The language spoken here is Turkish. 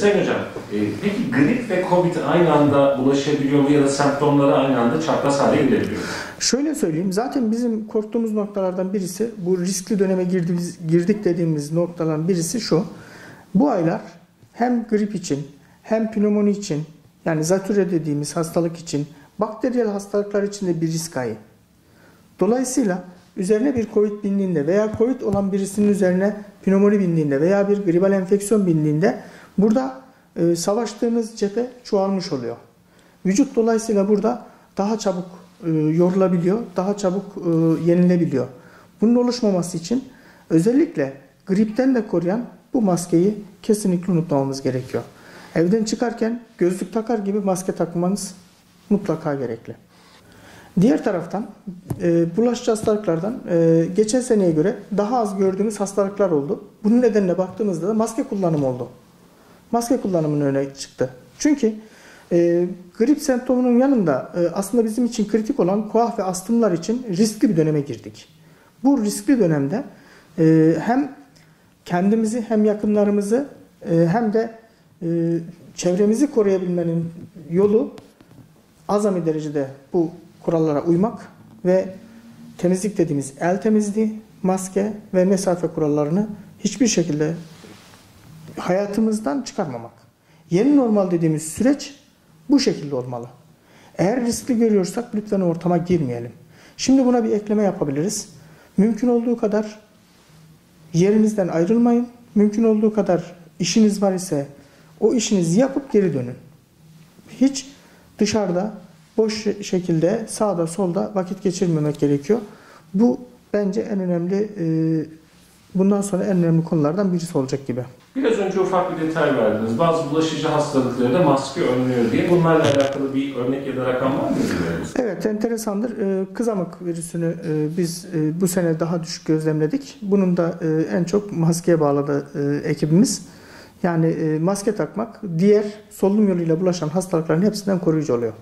Sayın Hocam, peki grip ve COVID aynı anda bulaşabiliyor mu ya da semptomları aynı anda çapraz hale gelebiliyor mu? Şöyle söyleyeyim, zaten bizim korktuğumuz noktalardan birisi, bu riskli döneme girdik dediğimiz noktalardan birisi şu. Bu aylar hem grip için hem pnömoni için, yani zatürre dediğimiz hastalık için, bakteriyel hastalıklar için de bir risk ayı. Dolayısıyla üzerine bir COVID bindiğinde veya COVID olan birisinin üzerine pnömoni bindiğinde veya bir gribal enfeksiyon bindiğinde burada savaştığınız cephe çoğalmış oluyor. Vücut dolayısıyla burada daha çabuk yorulabiliyor, daha çabuk yenilebiliyor. Bunun oluşmaması için özellikle gripten de koruyan bu maskeyi kesinlikle unutmamamız gerekiyor. Evden çıkarken gözlük takar gibi maske takmanız mutlaka gerekli. Diğer taraftan bulaşıcı hastalıklardan geçen seneye göre daha az gördüğümüz hastalıklar oldu. Bunun nedenine baktığımızda da maske kullanımı oldu. Maske kullanımının öne çıktı. Çünkü grip semptomunun yanında aslında bizim için kritik olan koah ve astımlar için riskli bir döneme girdik. Bu riskli dönemde hem kendimizi hem yakınlarımızı hem de çevremizi koruyabilmenin yolu azami derecede bu kurallara uymak ve temizlik dediğimiz el temizliği, maske ve mesafe kurallarını hiçbir şekilde hayatımızdan çıkarmamak. Yeni normal dediğimiz süreç bu şekilde olmalı. Eğer riskli görüyorsak lütfen ortama girmeyelim. Şimdi buna bir ekleme yapabiliriz. Mümkün olduğu kadar yerinizden ayrılmayın. Mümkün olduğu kadar işiniz var ise o işinizi yapıp geri dönün. Hiç dışarıda boş şekilde sağda solda vakit geçirmemek gerekiyor. Bu bence en önemli, bundan sonra en önemli konulardan birisi olacak gibi. Biraz önce ufak bir detay verdiniz. Bazı bulaşıcı hastalıkları da maske önlüyor diye. Bunlarla alakalı bir örnek ya da rakam var mı? Evet, enteresandır. Kızamık virüsünü biz bu sene daha düşük gözlemledik. Bunun da en çok maskeye bağladı ekibimiz. Yani maske takmak diğer solunum yoluyla bulaşan hastalıkların hepsinden koruyucu oluyor.